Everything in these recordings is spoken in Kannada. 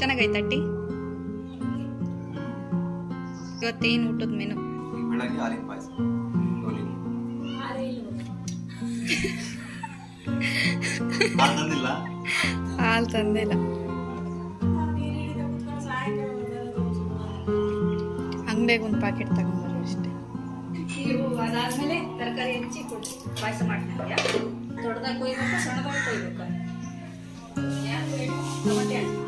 ಚೆನ್ನಾಗೈತಟ್ಟಿ ಇವತ್ತೇನು ಊಟದ ಮೆನು ಬೆಳಗ್ಗೆ ಹಾಲಿನ ಪಾಯಸ ಗೋಲಿನ ಹಾಲು ತಂದಿಲ್ಲ ಅಂಗಡಿಗೆ ಒಂದು ಪ್ಯಾಕೆಟ್ ತಗೊಂಡ್ರು ಅಷ್ಟೇ ನೀವು ಅದಾದ್ಮೇಲೆ ತರಕಾರಿ ಹೆಚ್ಚಿ ಕೊಡಿ ಪಾಯಸ ಮಾಡ್ತೀಯಾ ದೊಡ್ಡದಾಗಿ ಕೊಯ್ಬೇಕಾ ಸಣ್ಣದಾಗಿ ಕೊಯ್ಬೇಕಾ ಟೊಮೆಟೆ ಹಣ್ಣು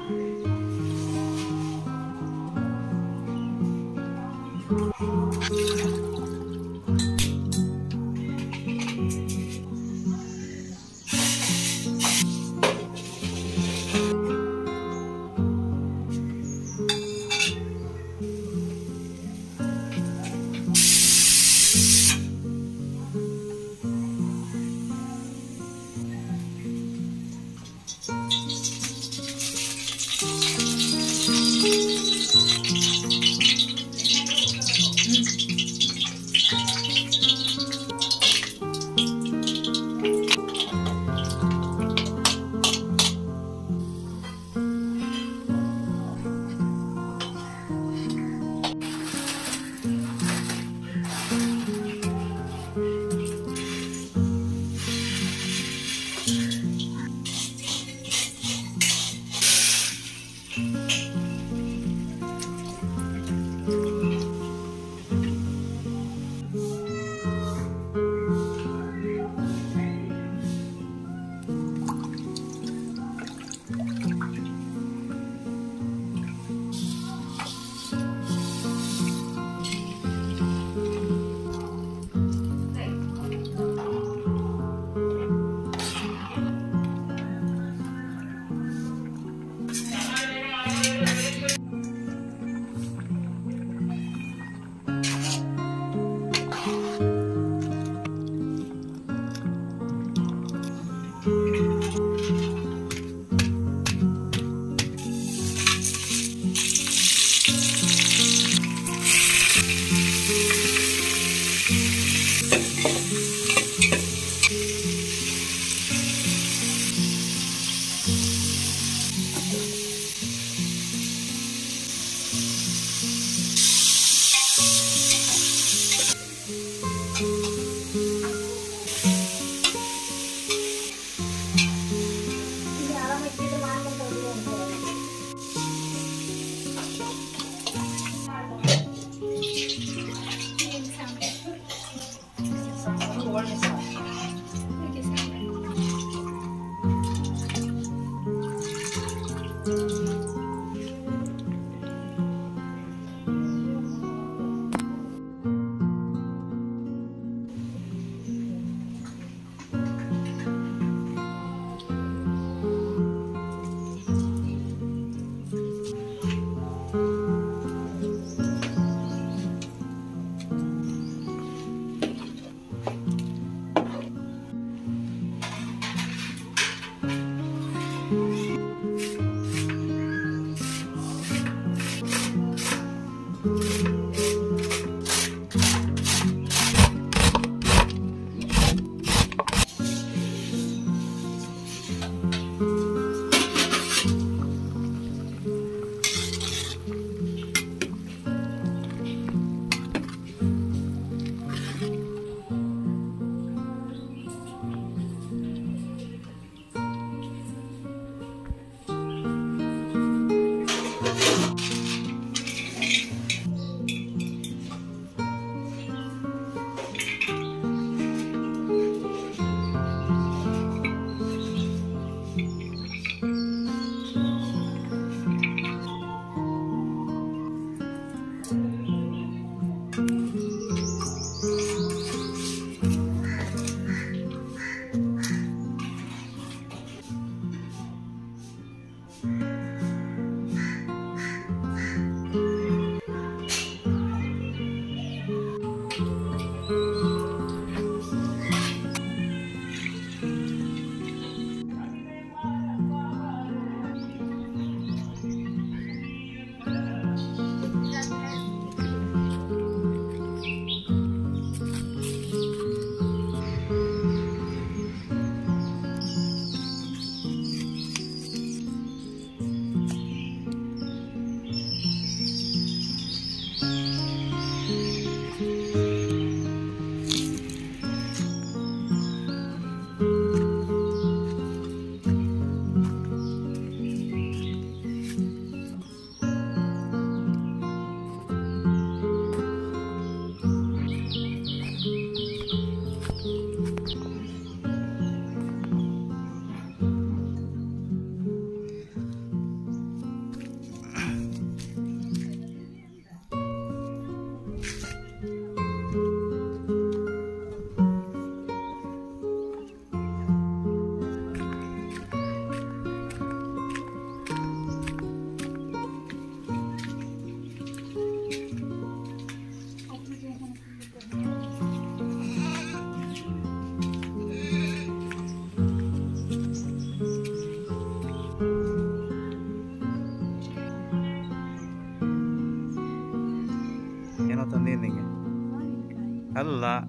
هلا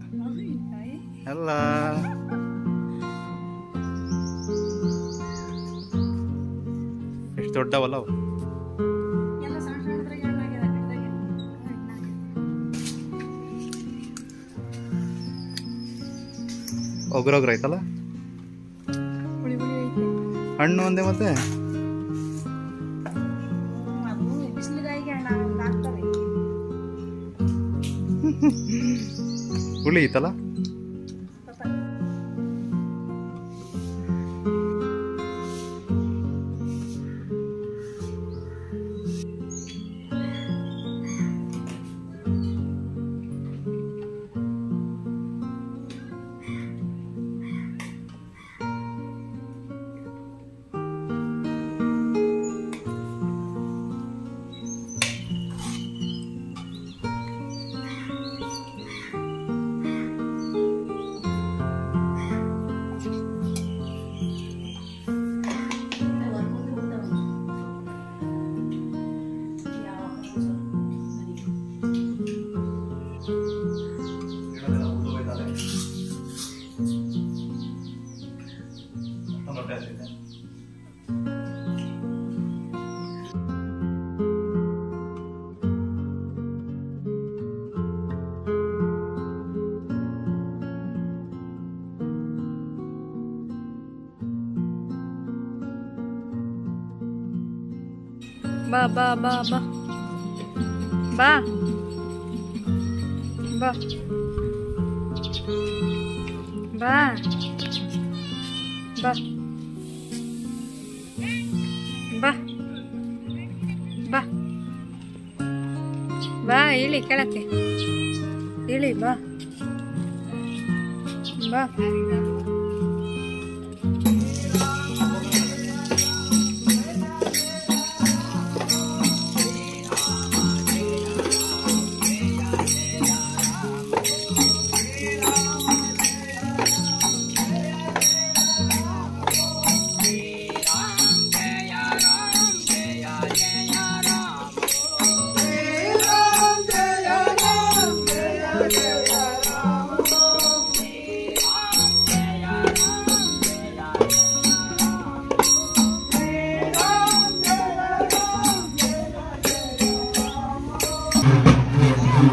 هلا. ايش ترد والله؟ يلا سامح شوي كده كده. اوغر اوغر ಐತಲ್ಲ. ಪುಳಿ ಪುಳಿ ಐತೆ. ಹಣ್ಣು ಒಂದೇ ಮತ್ತೆ. ಹುಳಿ ಐತಲ್ಲ. با با با با با با با با با با با إلي كلكي إلي با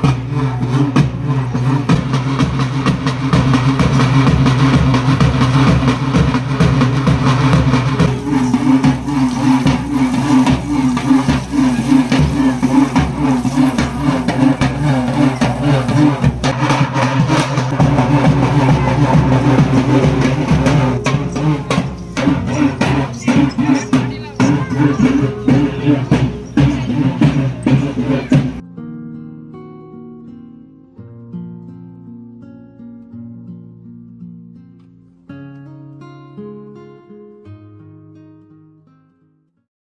با